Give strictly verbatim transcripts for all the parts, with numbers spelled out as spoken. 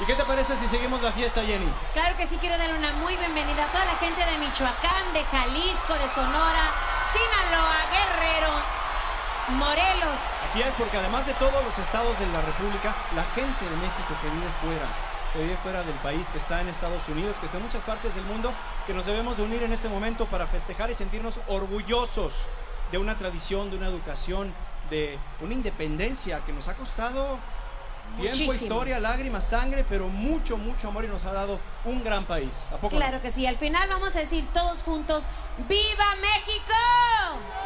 ¿Y qué te parece si seguimos la fiesta, Jenni? Claro que sí, quiero darle una muy bienvenida a toda la gente de Michoacán, de Jalisco, de Sonora, Sinaloa, Guerrero, Morelos. Así es, porque además de todos los estados de la República, la gente de México que vive fuera, que vive fuera del país, que está en Estados Unidos, que está en muchas partes del mundo, que nos debemos de unir en este momento para festejar y sentirnos orgullosos de una tradición, de una educación, de una independencia que nos ha costado tiempo, muchísimo. Historia, lágrimas, sangre, pero mucho, mucho amor y nos ha dado un gran país. ¿A poco claro no? que sí, al final vamos a decir todos juntos, ¡Viva México!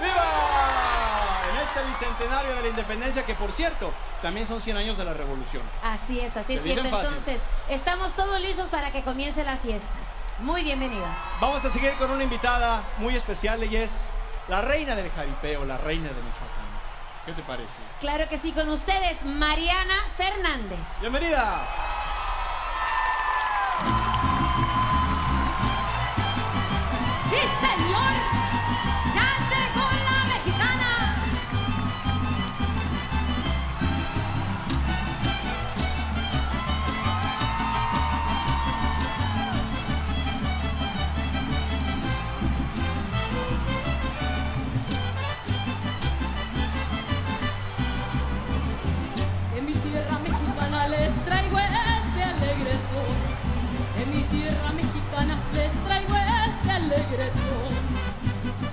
¡Viva! En este bicentenario de la independencia, que por cierto, también son cien años de la revolución. Así es, así es cierto. Entonces, estamos todos listos para que comience la fiesta. Muy bienvenidas. Vamos a seguir con una invitada muy especial, y es la reina del jaripeo, la reina de Michoacán. ¿Qué te parece? Claro que sí, con ustedes, Mariana Fernández. ¡Bienvenida! ¡Sí, señor! ¡Ya llegó la mexicana!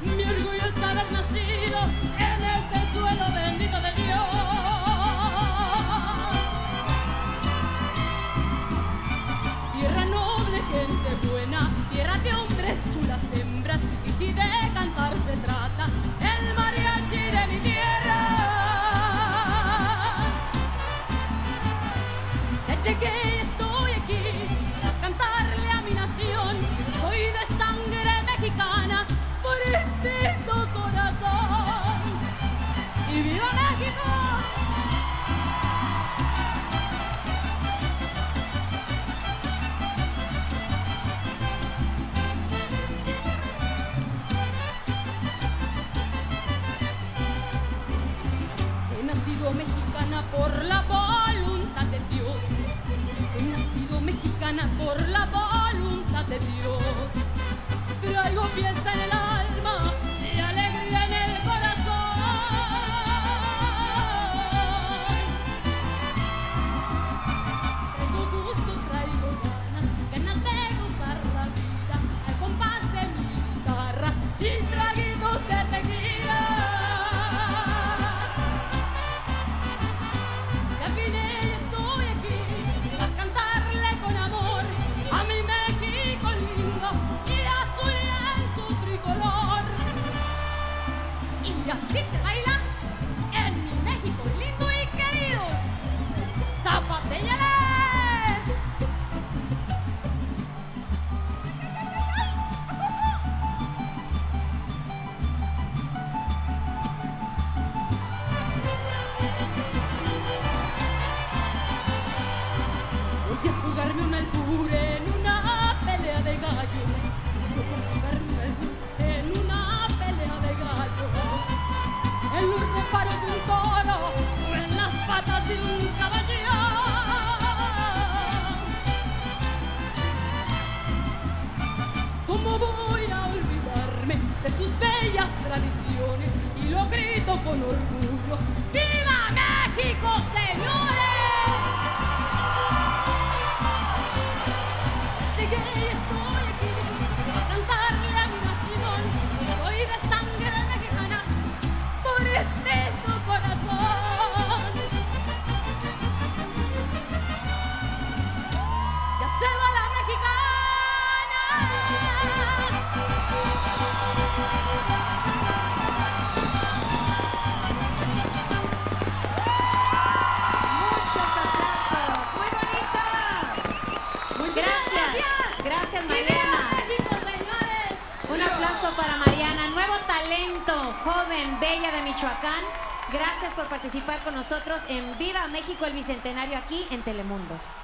Mi orgullo es haber nacido en este suelo bendito de Dios. Tierra noble, gente buena, tierra de hombres, chulas hembras, y si de cantar se trata, el mariachi de mi tierra. Ya llegué, estoy aquí a cantarle a mi nación, soy de sangre mexicana, por este tu corazón. ¡Y viva México! He nacido mexicana por la voluntad de Dios. He nacido mexicana por la voluntad de Dios. Traigo fiesta en el alma y alegría en el corazón. Traigo gusto, traigo ganas, ganas de gozar la vida, al compás de mi guitarra y traguitos de tequila. Ya vine y estoy aquí para cantarle con amor a mi México lindo. Y así se baila en mi México lindo y querido. ¡Zapatéale! Voy a jugarme un albure en una pelea de gallos. Paro de un toro o en las patas de un caballo. ¿Cómo voy a olvidarme de sus bellas tradiciones? Y lo grito con orgullo, ¡Viva México, señores! Llegué y estoy aquí para cantarle a mi nación, soy de sangre mexicana, por este para Mariana, nuevo talento, joven, bella de Michoacán. Gracias por participar con nosotros en Viva México el Bicentenario aquí en Telemundo.